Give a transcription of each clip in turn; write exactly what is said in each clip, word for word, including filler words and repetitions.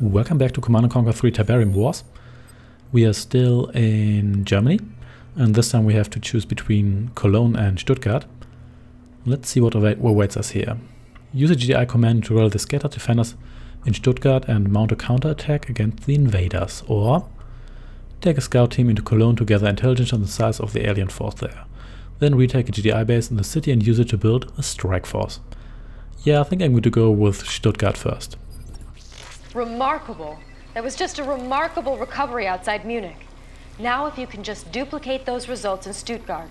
Welcome back to Command and Conquer three Tiberium Wars. We are still in Germany, and this time we have to choose between Cologne and Stuttgart. Let's see what awaits us here. Use a G D I command to roll the scatter defenders in Stuttgart and mount a counterattack against the invaders, or take a scout team into Cologne to gather intelligence on the size of the alien force there. Then retake a G D I base in the city and use it to build a strike force. Yeah, I think I'm going to go with Stuttgart first. Remarkable. There was just a remarkable recovery outside Munich. Now if you can just duplicate those results in Stuttgart.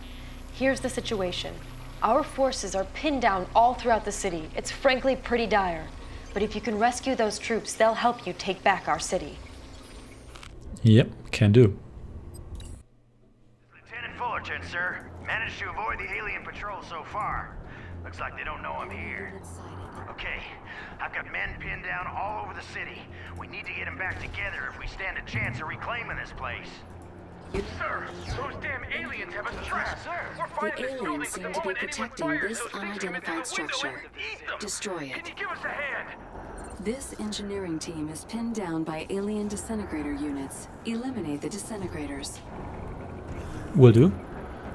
Here's the situation. Our forces are pinned down all throughout the city. It's frankly pretty dire. But if you can rescue those troops, they'll help you take back our city. Yep, can do. Lieutenant Fullerton, sir. Managed to avoid the alien patrol so far. Looks like they don't know I'm here. Okay, I've got men pinned down all over the city. We need to get them back together if we stand a chance of reclaiming this place. Sir, those damn aliens have us trapped. The aliens seem to be protecting this unidentified structure. Destroy it. Can you give us a hand? This engineering team is pinned down by alien disintegrator units. Eliminate the disintegrators. Will do.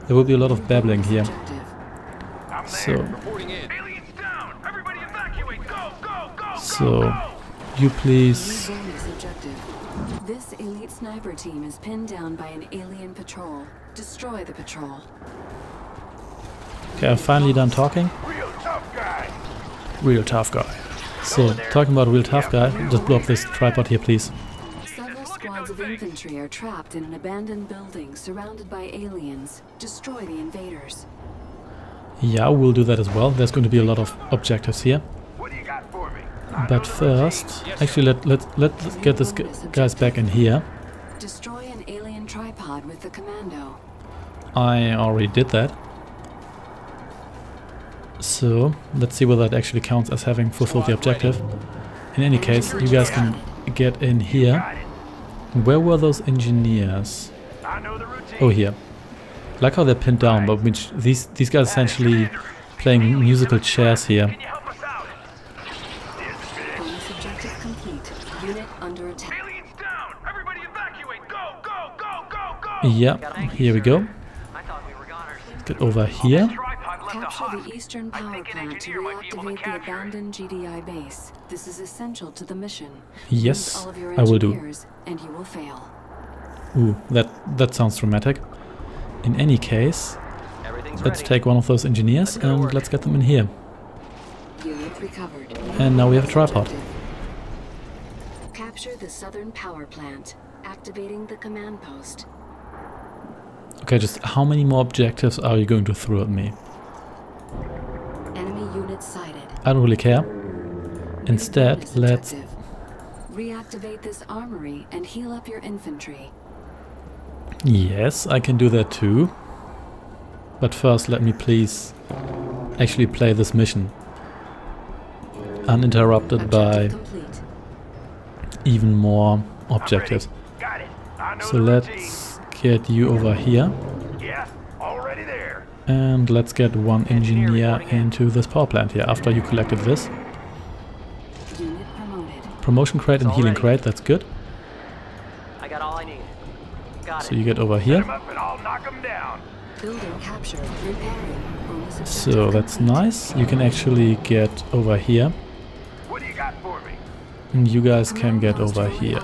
There will be a lot of babbling here. So, so you please. This elite sniper team is pinned down by an alien patrol. Destroy the patrol. Okay, I'm finally done talking. Real tough guy. Real tough guy. So, talking about real tough guy, just blow up this tripod here, please. Several squads of infantry are trapped in an abandoned building surrounded by aliens. Destroy the invaders. Yeah, we'll do that as well. There's going to be a lot of objectives here. But first, actually, let let let's get this guys back in here. Destroy an alien tripod with the commando. I already did that. So let's see whether that actually counts as having fulfilled the objective. In any case, you guys can get in here. Where were those engineers? Oh, here. I like how they're pinned down, but which these these guys essentially playing musical chairs here. Yeah, here we go. Let's get over here. Capture the eastern power plant to reactivate the abandoned G D I base. This is essential to the mission. Yes, I will do. And you will fail. Ooh, that that sounds dramatic. In any case, let's take one of those engineers and let's get them in here. And now we have a tripod. Capture the southern power plant, activating the command post. Okay, just how many more objectives are you going to throw at me? Enemy unit sighted. I don't really care. Instead, let's reactivate this armory and heal up your infantry. Yes, I can do that too. But first, let me please actually play this mission. Uninterrupted by even more objectives. So let's get you over here. And let's get one engineer into this power plant here after you collected this. Promotion crate and healing crate, that's good. I got all I need. So you get over here. So that's nice. You can actually get over here. And you guys can get over here.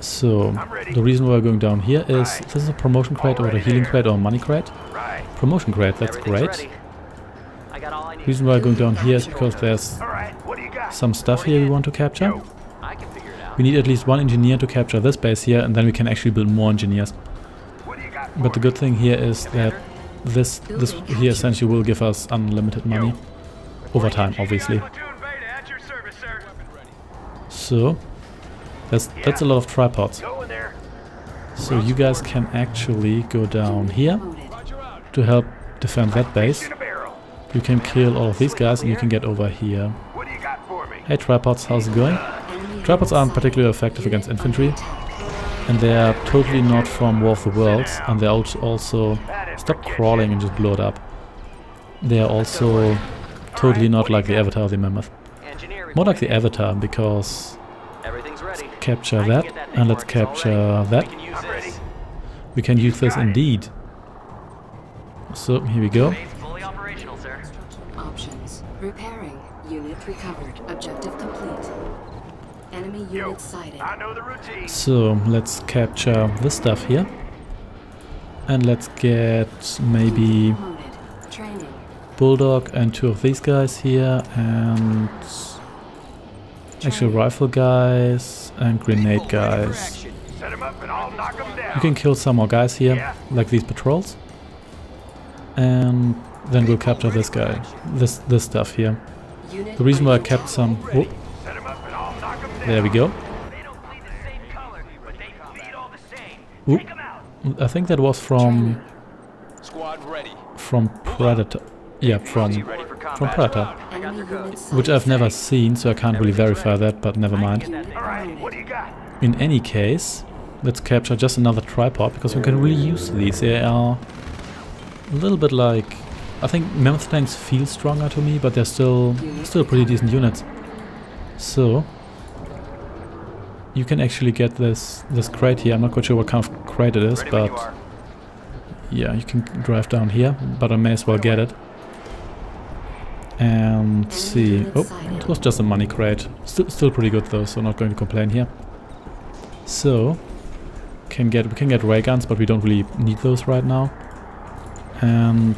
So the reason why we're going down here is this is a promotion crate or a healing crate or a money crate. Promotion crate, that's great. The reason why we're going down here is because there's some stuff here we want to capture. We need at least one engineer to capture this base here, and then we can actually build more engineers. But the good thing here is that this this here essentially will give us unlimited money. Over time, obviously. So, that's, that's a lot of tripods. So you guys can actually go down here to help defend that base. You can kill all of these guys and you can get over here. Hey tripods, how's it going? Tripods aren't particularly effective against infantry, and they are totally not from War of the Worlds, and they are also... Stop crawling and just blow it up. They are also totally not like the Avatar or the Mammoth. more like the Avatar, because let's capture that and let's capture that. We can use this indeed. So here we go. Options. Repairing. Unit recovered. Objective complete. Enemy unit sighted. So let's capture this stuff here. And let's get maybe Bulldog and two of these guys here, and actual rifle guys and grenade guys. You can kill some more guys here, like these patrols, and then we'll capture this guy, this this stuff here. The reason why I kept some. Oh, there we go. Ooh, I think that was from from Predator. Yeah, from, from Predator, which I've never seen, so I can't really verify that, but never mind. In any case, let's capture just another tripod, because we can really use these. They are a little bit like... I think Mammoth tanks feel stronger to me, but they're still, still pretty decent units. So, you can actually get this, this crate here. I'm not quite sure what kind of crate it is, but... yeah, you can drive down here, but I may as well get it. And see, oh, it was just a money crate. Still, still pretty good though, so not going to complain here. So, can get we can get ray guns, but we don't really need those right now. And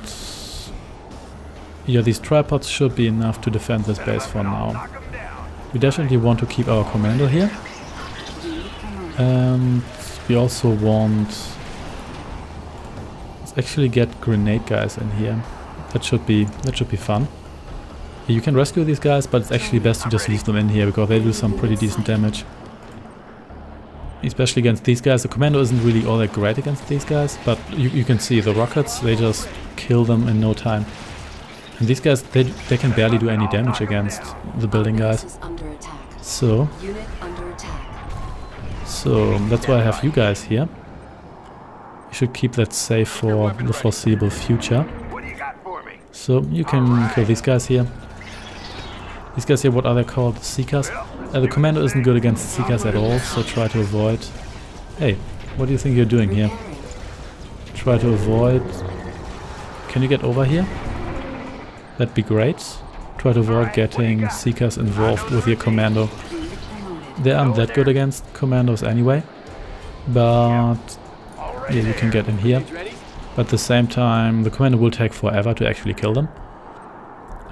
yeah, these tripods should be enough to defend this base for now. We definitely want to keep our commander here, and we also want let's actually get grenade guys in here. That should be that should be fun. You can rescue these guys, but it's actually best to just leave them in here, because they do some pretty decent damage. Especially against these guys. The commando isn't really all that great against these guys, but you, you can see the rockets, they just kill them in no time. And these guys, they, they can barely do any damage against the building guys. So, so that's why I have you guys here. You should keep that safe for the foreseeable future. So you can kill these guys here. These guys here, what are they called? Seekers? Uh, the commando isn't good against Seekers at all, so try to avoid... Hey, what do you think you're doing here? Try to avoid... Can you get over here? That'd be great. Try to avoid getting Seekers involved with your commando. They aren't that good against commandos anyway. But... yeah, you can get in here. But at the same time, the commander will take forever to actually kill them.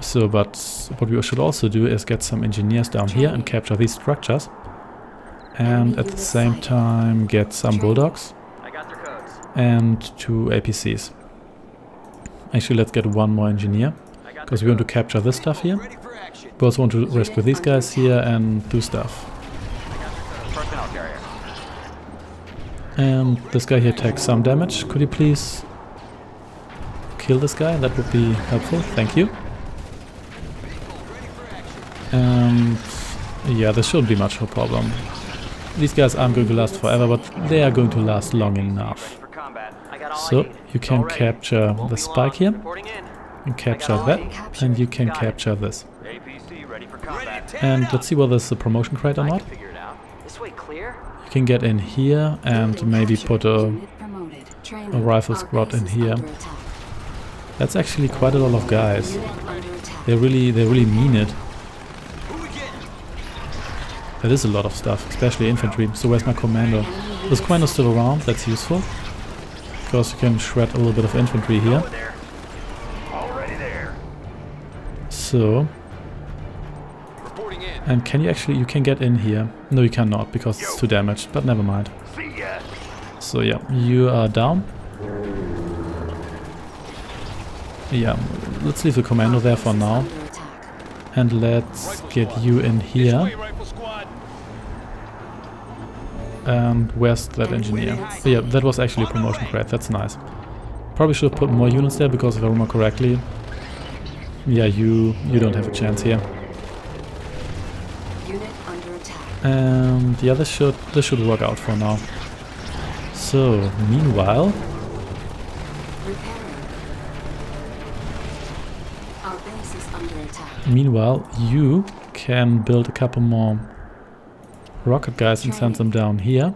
So, but what we should also do is get some engineers down here and capture these structures. And at the same time get some bulldogs and two A P Cs. Actually, let's get one more engineer, because we want to capture this stuff here. We also want to rescue these guys here and do stuff. And this guy here takes some damage. Could you please kill this guy? That would be helpful. Thank you. And yeah, this shouldn't be much of a problem. These guys aren't going to last forever, but they are going to last long enough. So you can capture the spike here, and capture that, and you can capture this. And let's see whether this is a promotion crate or not. You can get in here and maybe put a, a rifle squad in here. That's actually quite a lot of guys. They really, they really mean it. That is a lot of stuff, especially infantry. So where's my commander? This commander's still around, that's useful. Because you can shred a little bit of infantry here. So... and can you actually, you can get in here. No, you cannot, because it's too damaged, but never mind. So yeah, you are down. Yeah, let's leave the commando there for now. And let's get you in here. And where's that engineer? Oh, yeah, that was actually a promotion crate, that's nice. Probably should have put more units there, because if I remember correctly... yeah, you, you don't have a chance here. And yeah, this should this should work out for now. So meanwhile, Meanwhile, you can build a couple more rocket guys and send them down here.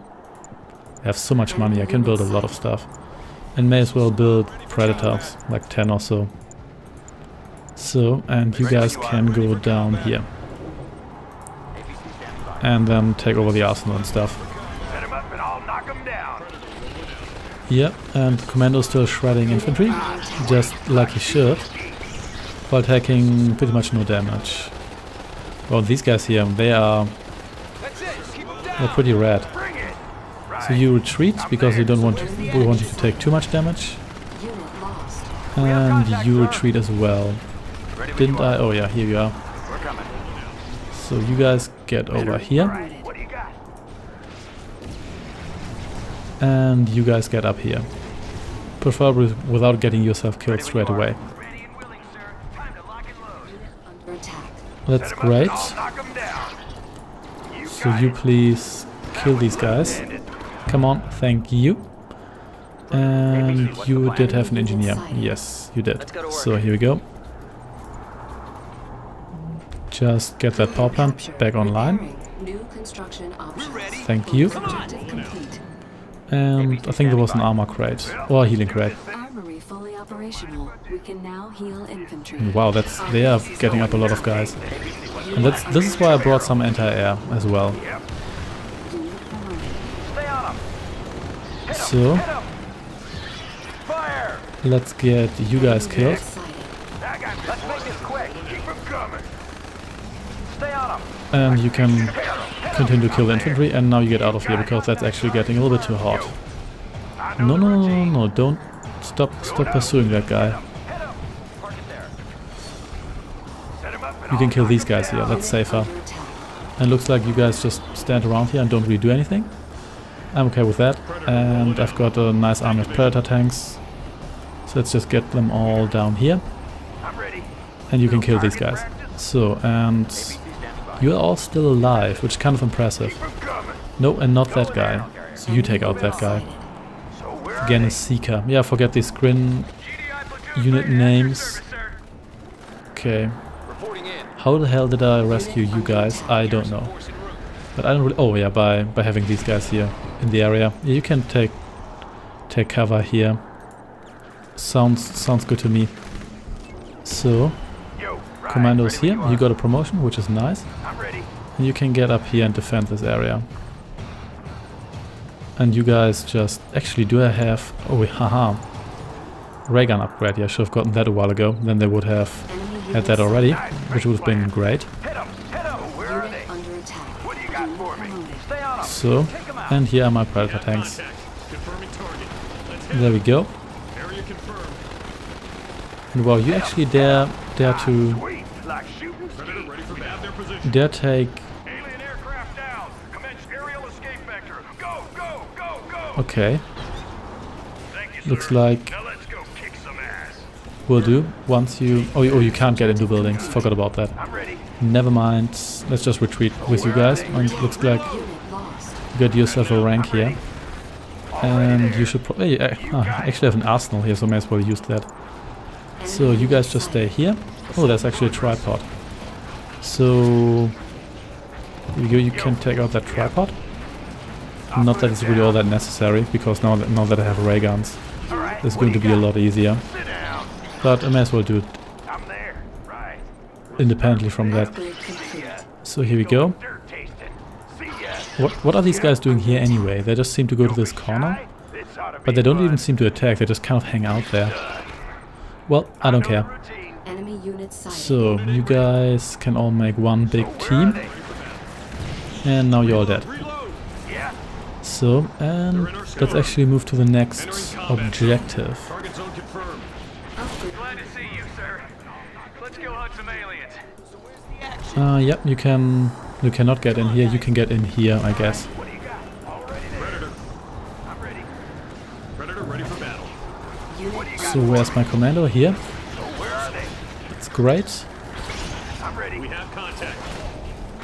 I have so much money, I can build a lot of stuff. And may as well build Predators, like ten or so. So, and you guys can go down here. And then take over the arsenal and stuff. Yeah, and Commando still shredding infantry, just like he should. While taking pretty much no damage. Well, these guys here, they are they're pretty rad. So you retreat because you don't want to, we want you to take too much damage. And you retreat as well. Didn't I? Oh yeah, here you are. So you guys get over here. And you guys get up here. Preferably without getting yourself killed straight away. That's great. So you please kill these guys. Come on, thank you. And you did have an engineer. Yes, you did. So here we go. Just get that power plant back online. Thank you. And I think there was an armor crate or a healing crate. Operational. We can now heal infantry. Wow, that's they are getting up a lot of guys. And that's this is why I brought some anti-air as well. So let's get you guys killed. And you can continue to kill the infantry, and now you get out of here because that's actually getting a little bit too hot. No no no no no, don't Stop, stop pursuing that guy. You can kill these guys here, that's safer. And it looks like you guys just stand around here and don't really do anything. I'm okay with that. And I've got a nice army of Predator tanks. So let's just get them all down here. And you can kill these guys. So, and you're all still alive, which is kind of impressive. No, and not that guy. So you take out that guy. Again, a Seeker. Yeah, forget these grin unit names. Okay. How the hell did I rescue you guys? I don't know. But I don't really... Oh yeah, by, by having these guys here in the area. Yeah, you can take take cover here. Sounds, sounds good to me. So, Commando's here. You got a promotion, which is nice. And you can get up here and defend this area. And you guys just... Actually, do I have... Oh, haha. Ray gun upgrade. Yeah, I should have gotten that a while ago. Then they would have had that already, which would have been great. So, and here are my Predator tanks. There we go. And wow, you actually dare dare to... Dare take... Okay. Looks like will do. Once you... Oh, oh, you can't get into buildings. Forgot about that. Never mind. Let's just retreat with you guys. And looks like you got yourself a rank here. And you should probably... Uh, I actually have an arsenal here, so I may as well use that. So you guys just stay here. Oh, there's actually a tripod. So... You, you can take out that tripod. Not that it's really all that necessary, because now that, now that I have ray guns, it's going to be a lot easier. But I may as well do it independently from that. So here we go. What, what are these guys doing here anyway? They just seem to go to this corner, but they don't even seem to attack, they just kind of hang out there. Well, I don't care. So, you guys can all make one big team. And now you're all dead. So, and let's actually move to the next objective. Uh, yep, you can... You cannot get in here, you can get in here, I guess. So where's my commando? Here. That's great.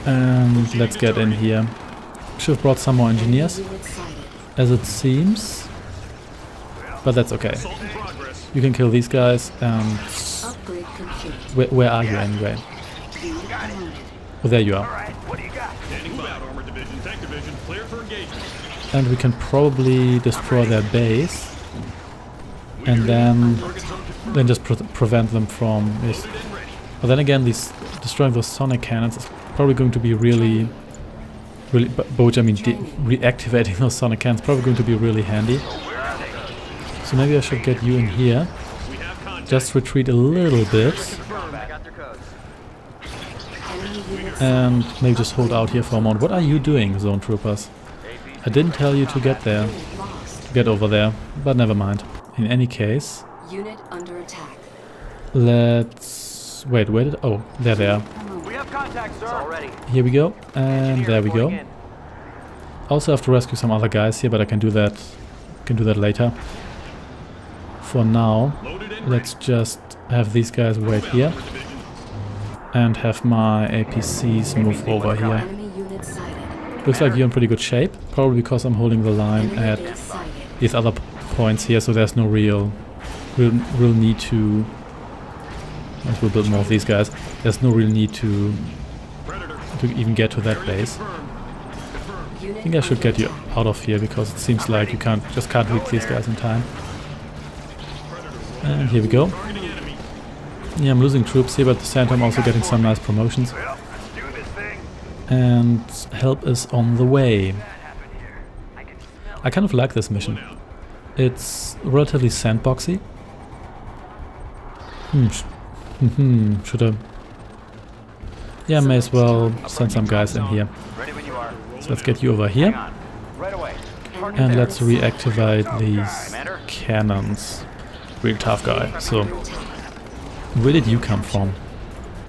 And let's get in here. Should have brought some more engineers, as it seems, but that's okay. You can kill these guys. And where, where are you anyway? Oh, there you are. Right, what do you got? Standing by, Armored Division, Tech Division, clear for engagement. And we can probably destroy their base. And then, then just pre prevent them from... Yes. But then again, these destroying those sonic cannons is probably going to be really... really both, I mean, reactivating those sonic cannons is probably going to be really handy. So maybe I should get you in here. Just retreat a little bit. And maybe just hold out here for a moment. What are you doing, zone troopers? I didn't tell you to get there. To get over there, but never mind. In any case... Unit under attack. Let's... Wait, wait... Oh, there they are. We have contact, sir. Here we go. And there we go. I also have to rescue some other guys here, but I can do that... can do that later. For now, let's just have these guys wait here. And have my A P Cs move over here. Looks like you're in pretty good shape. Probably because I'm holding the line at these other points here, so there's no real real, real need to... Let's we'll build more of these guys. There's no real need to, to even get to that base. I think I should get you out of here, because it seems like you can't just can't reach these guys in time. And here we go. Yeah, I'm losing troops here, but at the same time also getting some nice promotions. And help is on the way. I kind of like this mission. It's relatively sandboxy. Hmm. Should I? Yeah, may as well send some guys in here. So let's get you over here. And let's reactivate these cannons. Real tough guy. So, where did you come from?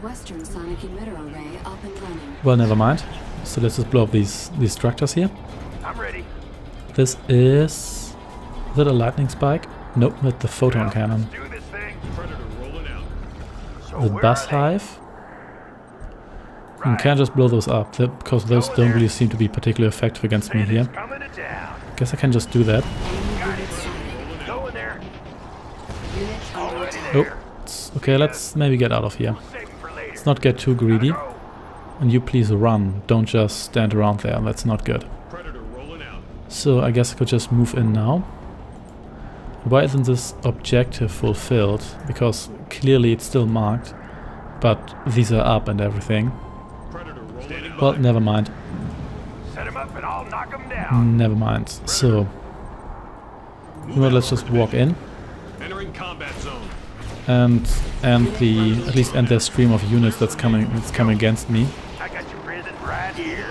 Western sonic emitter array up and running. Well, never mind. So let's just blow up these these structures here. I'm ready. This is, is that a lightning spike? Nope, that's the photon cannon. The bus hive. You can't just blow those up because those don't really seem to be particularly effective against me here. Guess I can just do that. Oh, okay, let's maybe get out of here. Let's not get too greedy. And you please run, don't just stand around there, that's not good. So I guess I could just move in now. Why isn't this objective fulfilled? Because clearly it's still marked, but these are up and everything. Well, never mind. Never mind. So, well, let's just walk in. And and the at least end their stream of units that's coming that's coming against me. I got your prison right here.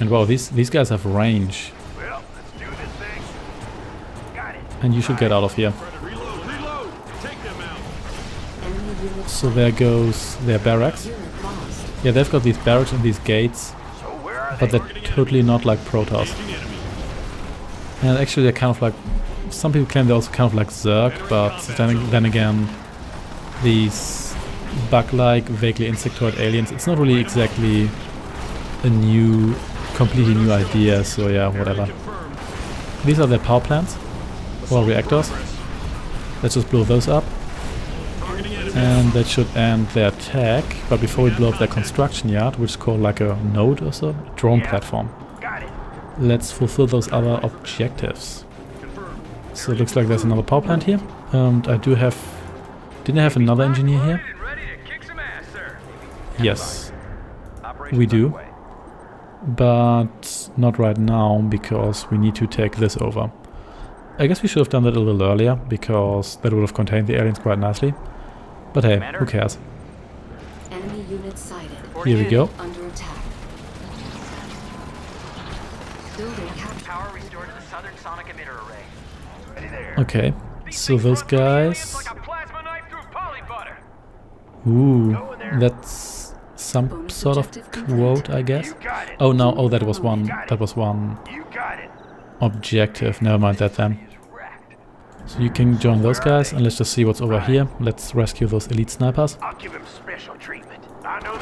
And wow, these these guys have range. Well, let's do this thing. Got it. And you should get out of here. Reload, reload. Take them out. So there goes their barracks. Yeah, they've got these barracks and these gates, but they're totally not like Protoss. And actually, they're kind of like. Some people claim they're also kind of like Zerg, but then, then again, these bug-like, vaguely insectoid aliens, it's not really exactly a new, completely new idea, so yeah, whatever. These are their power plants, or reactors. Let's just blow those up. And that should end their attack, but before we blow up their construction yard, which is called like a node or so, drone platform. Let's fulfill those other objectives. So it looks like there's another power plant here. And I do have... Didn't I have another engineer here? Yes, we do. But not right now, because we need to take this over. I guess we should have done that a little earlier, because that would have contained the aliens quite nicely. But hey, who cares? Here we go. Okay, so those guys... Ooh, that's some sort of quote, I guess. Oh no, oh that was one, that was one objective, never mind that then. So you can join those guys and let's just see what's over here. Let's rescue those elite snipers.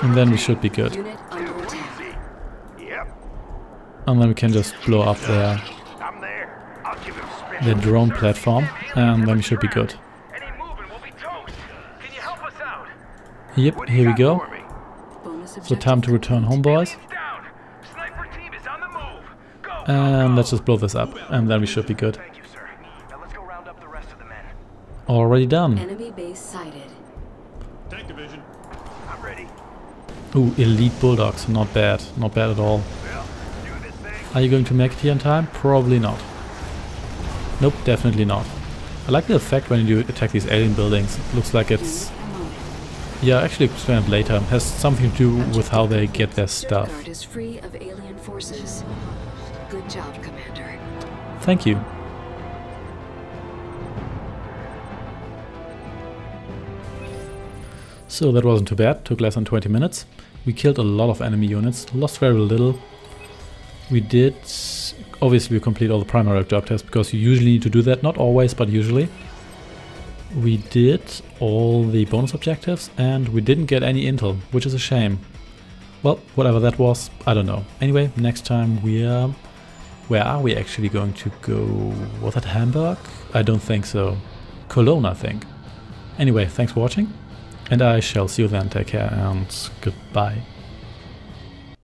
And then we should be good. And then we can just blow up their... the drone platform, and then we should be good. Yep, here we go. So time to return home, boys. And let's just blow this up, and then we should be good. Already done. Enemy base sighted. Tank division. I'm ready. Ooh, elite bulldogs. Not bad. Not bad at all. Well, do this thing. Are you going to make it here in time? Probably not. Nope, definitely not. I like the effect when you attack these alien buildings. It looks like it's... Yeah, actually explained later. It has something to do with how they get their stuff. Stuttgart is free of alien forces. Good job, Commander. Thank you. So that wasn't too bad, took less than twenty minutes. We killed a lot of enemy units, lost very little. We did, obviously we complete all the primary job tests because you usually need to do that, not always, but usually. We did all the bonus objectives and we didn't get any intel, which is a shame. Well, whatever that was, I don't know. Anyway, next time we are... Where are we actually going to go? Was that Hamburg? I don't think so. Cologne, I think. Anyway, thanks for watching. And I shall see you then. Take care and goodbye.